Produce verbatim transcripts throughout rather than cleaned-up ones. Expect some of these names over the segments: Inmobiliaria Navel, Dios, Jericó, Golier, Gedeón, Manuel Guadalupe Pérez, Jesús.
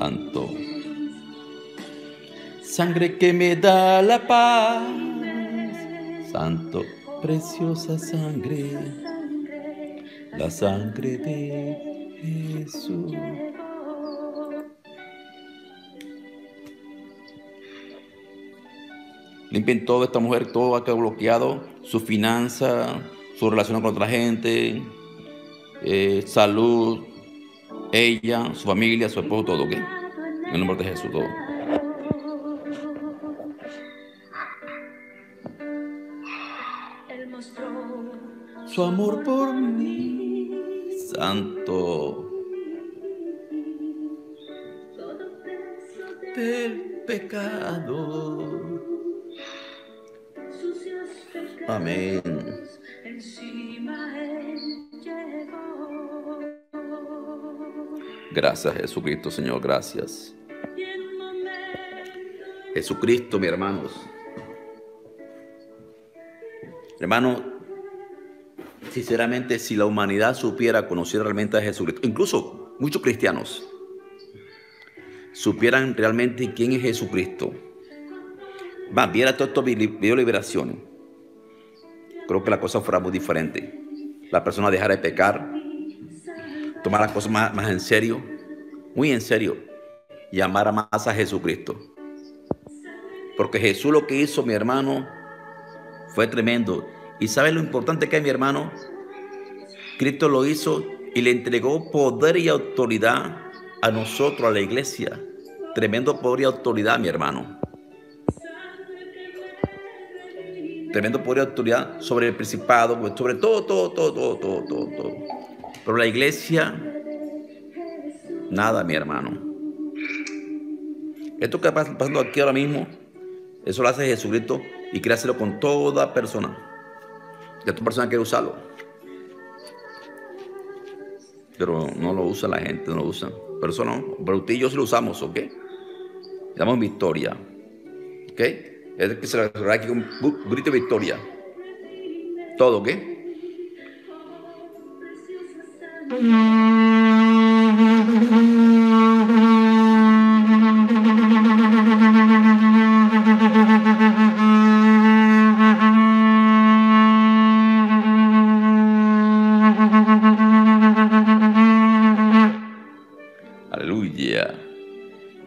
Santo. Sangre que me da la paz, Santo, preciosa sangre, la sangre de Jesús. Limpien todo, esta mujer, todo ha quedado bloqueado, su finanza, su relación con otra gente, eh, salud, ella, su familia, su esposo, todo, ¿ok? En el nombre de Jesús, todo. Su amor por mí, Santo, del pecado. Amén. Gracias, Jesucristo, Señor, gracias. Jesucristo, mis hermanos. Hermano, sinceramente, si la humanidad supiera, conociera realmente a Jesucristo, incluso muchos cristianos, supieran realmente quién es Jesucristo, más viera todos estos videos de liberaciones, creo que la cosa fuera muy diferente. La persona dejara de pecar, tomar las cosas más, más en serio, muy en serio, y amara más a Jesucristo. Porque Jesús lo que hizo, mi hermano, fue tremendo. ¿Y sabes lo importante que es, mi hermano? Cristo lo hizo y le entregó poder y autoridad a nosotros, a la iglesia. Tremendo poder y autoridad, mi hermano. Tremendo poder y autoridad sobre el principado, sobre todo, todo, todo, todo, todo, todo, todo. Pero la iglesia, nada, mi hermano. Esto que está pasando aquí ahora mismo, eso lo hace Jesucristo y quiere hacerlo con toda persona. Ya tu persona quiere usarlo. Pero no lo usa la gente, no lo usa. Pero eso no, pero usted y yo sí lo usamos, ¿ok? Le damos victoria, ¿ok? Es que se le va aquí un grito de victoria. Todo, ¿ok? Aleluya.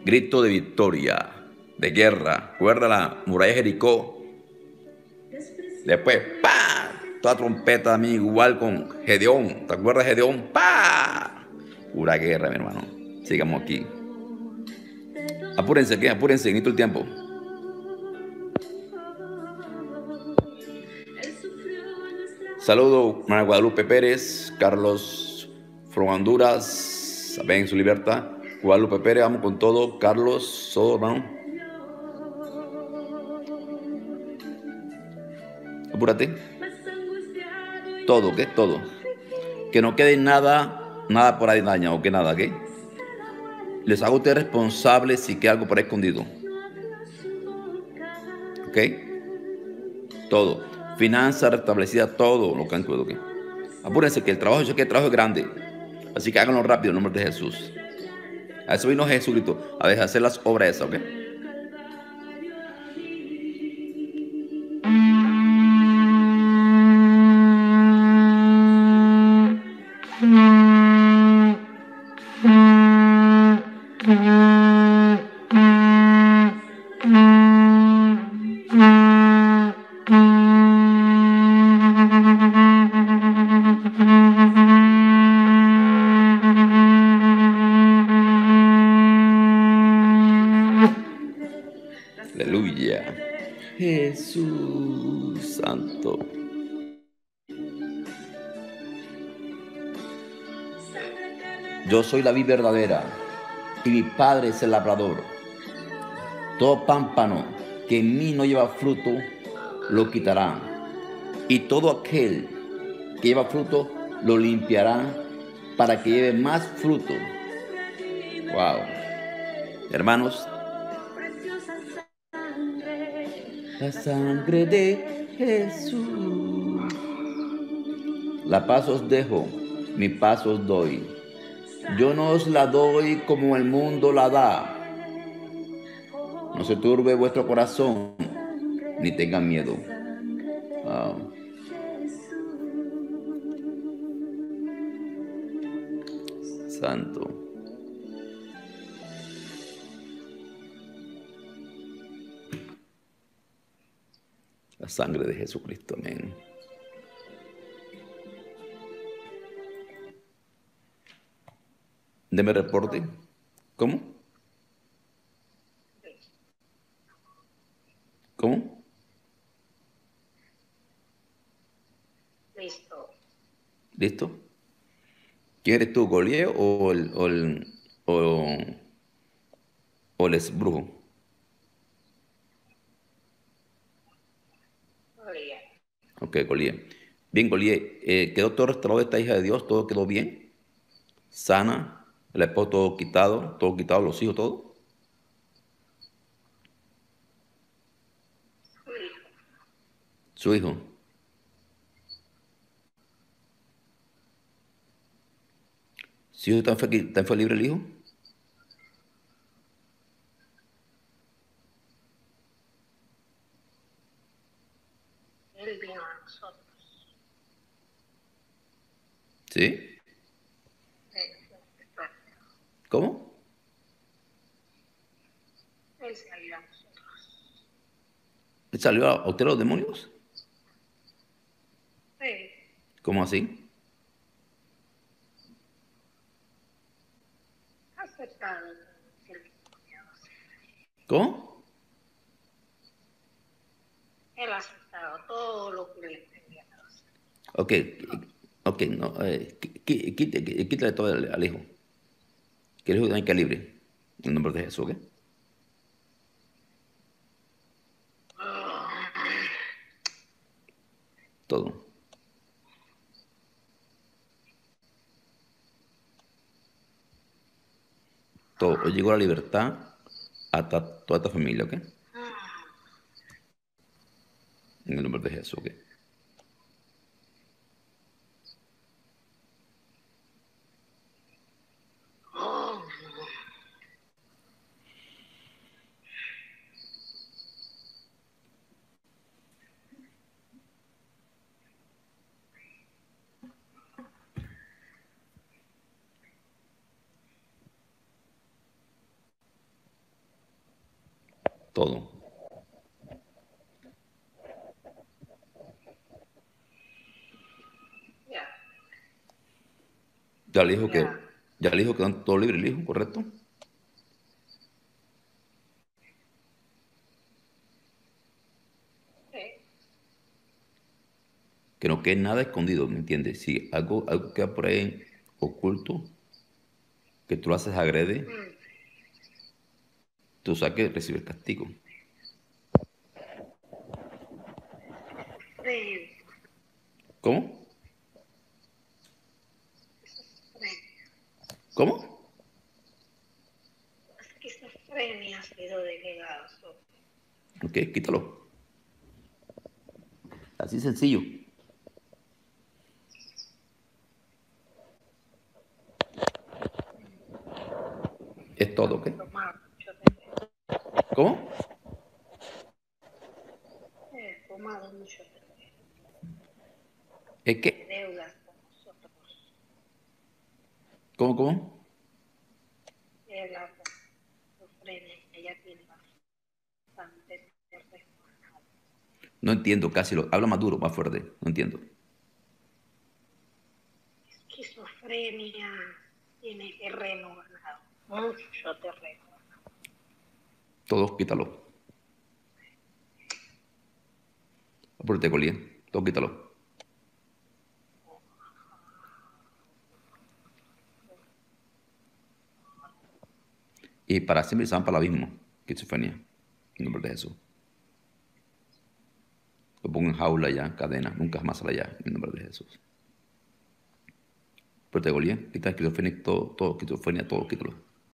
Grito de victoria, de guerra. Recuerda la muralla de Jericó. Después, ¡pa! Toda trompeta también, igual con Gedeón. ¿Te acuerdas de Gedeón? ¡Pa! Pura guerra, mi hermano. Sigamos aquí. Apúrense, ¿qué? Apúrense, necesito el tiempo. Saludo, Manuel Guadalupe Pérez, Carlos from Honduras. Ven su libertad. Guadalupe Pérez, vamos con todo. Carlos, todo, hermano. Apúrate. Todo, ¿qué? Todo. Que no quede nada, nada por ahí dañado, que nada, ¿qué? Les hago a ustedes responsables si queda algo por ahí escondido. ¿Ok? Todo. Finanzas restablecidas, todo lo que han cuidado, ¿qué? Apúrense, que el trabajo, yo sé que el trabajo es grande. Así que háganlo rápido en nombre de Jesús. A eso vino Jesucristo, a deshacer las obras esas, ¿ok? Aleluya. Jesús Santo. Yo soy la vid verdadera y mi Padre es el labrador. Todo pámpano que en mí no lleva fruto, lo quitará. Y todo aquel que lleva fruto, lo limpiará para que lleve más fruto. Wow. Hermanos, la sangre de Jesús. La paz os dejo, mi paz os doy. yo no os la doy como el mundo la da. No se turbe vuestro corazón, ni tengan miedo. Ah. Santo. La sangre de Jesucristo, amén. Deme reporte. ¿Cómo? ¿Cómo? Listo. ¿Listo? ¿Quién eres tú, Golier o el, o el, o, o el exbrujo? Golier. Ok, Golier. Bien, Golier, eh, ¿quedó todo restaurado de esta hija de Dios? ¿Todo quedó bien? ¿Sana? El esposo todo quitado, todo quitado, los hijos, todo. Su hijo. ¿Su hijo está en fe, fe libre el hijo? Él vino a nosotros. ¿Sí? ¿Cómo? Él salió a nosotros. ¿Él salió a usted los demonios? Sí. ¿Cómo así? Aceptado. ¿Cómo? Él ha aceptado todo lo que le pedía a los. Ok, ok, no, eh, quítale, quítale todo al hijo. Que el hijo también quede libre. En el nombre de Jesús, ¿ok? Todo. Todo. Hoy llegó la libertad a toda esta familia, ¿ok? En el nombre de Jesús, ¿ok? Todo. Yeah. Ya le dijo yeah. que ya le dijo que dan todo libre el hijo, ¿correcto? Okay. Que no quede nada escondido, ¿me entiendes? Si algo, algo queda por ahí oculto, que tú lo haces agrede. Mm. Tú sabes que recibes castigo. Sí. ¿Cómo? ¿Cómo? Las esquizofrenias han sido delegadas. Ok, quítalo. Así sencillo. Es todo, ¿ok? ¿Cómo? He tomado mucho. ¿Es qué? Deudas con nosotros. ¿Cómo, cómo? La ofrenda, ella tiene bastante. No entiendo casi lo. Habla más duro, más fuerte. No entiendo. Esquizofrenia tiene terreno ganado. Mucho terreno. Todos quítalo. Apúrate, Golier. Todos quítalo. Y para siempre se van para el abismo. Esquizofrenia. En nombre de Jesús. Lo pongo en jaula ya, cadena. Nunca más allá. En nombre de Jesús. Apúrate, Golier. Quita esquizofrenia, todo, todo, esquizofrenia, todo, quítalo.